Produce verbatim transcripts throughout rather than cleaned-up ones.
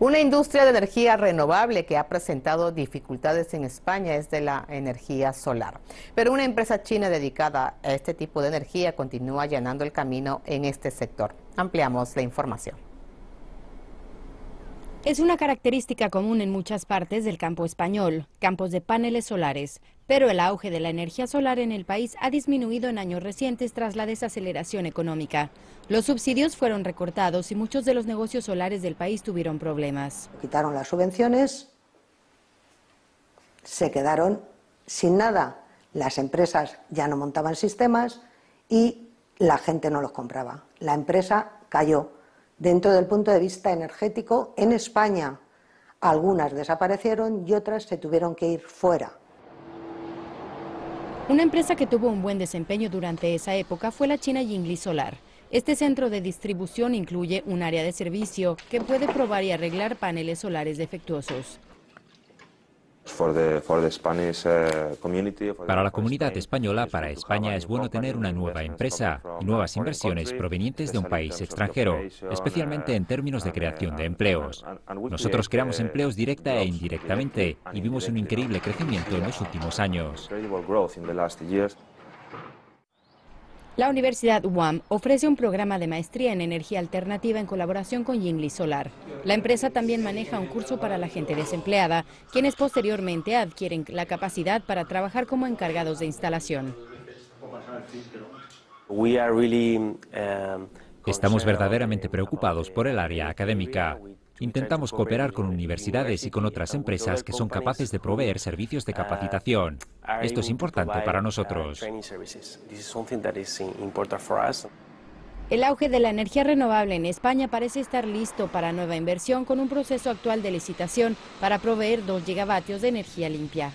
Una industria de energía renovable que ha presentado dificultades en España es de la energía solar. Pero una empresa china dedicada a este tipo de energía continúa allanando el camino en este sector. Ampliamos la información. Es una característica común en muchas partes del campo español, campos de paneles solares, pero el auge de la energía solar en el país ha disminuido en años recientes tras la desaceleración económica. Los subsidios fueron recortados y muchos de los negocios solares del país tuvieron problemas. Quitaron las subvenciones, se quedaron sin nada. Las empresas ya no montaban sistemas y la gente no los compraba. La empresa cayó. Dentro del punto de vista energético, en España, algunas desaparecieron y otras se tuvieron que ir fuera. Una empresa que tuvo un buen desempeño durante esa época fue la china Yingli Solar. Este centro de distribución incluye un área de servicio que puede probar y arreglar paneles solares defectuosos. Para la comunidad española, para España es bueno tener una nueva empresa y nuevas inversiones provenientes de un país extranjero, especialmente en términos de creación de empleos. Nosotros creamos empleos directa e indirectamente y vimos un increíble crecimiento en los últimos años. La Universidad U A M ofrece un programa de maestría en energía alternativa en colaboración con Yingli Solar. La empresa también maneja un curso para la gente desempleada, quienes posteriormente adquieren la capacidad para trabajar como encargados de instalación. Estamos verdaderamente preocupados por el área académica. Intentamos cooperar con universidades y con otras empresas que son capaces de proveer servicios de capacitación. Esto es importante para nosotros. El auge de la energía renovable en España parece estar listo para nueva inversión con un proceso actual de licitación para proveer dos gigavatios de energía limpia.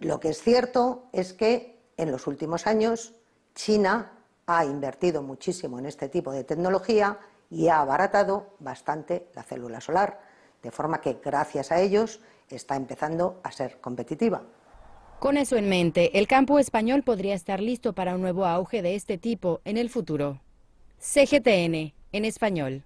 Lo que es cierto es que en los últimos años China ha invertido muchísimo en este tipo de tecnología y ha abaratado bastante la célula solar, de forma que gracias a ellos está empezando a ser competitiva. Con eso en mente, el campo español podría estar listo para un nuevo auge de este tipo en el futuro. C G T N en español.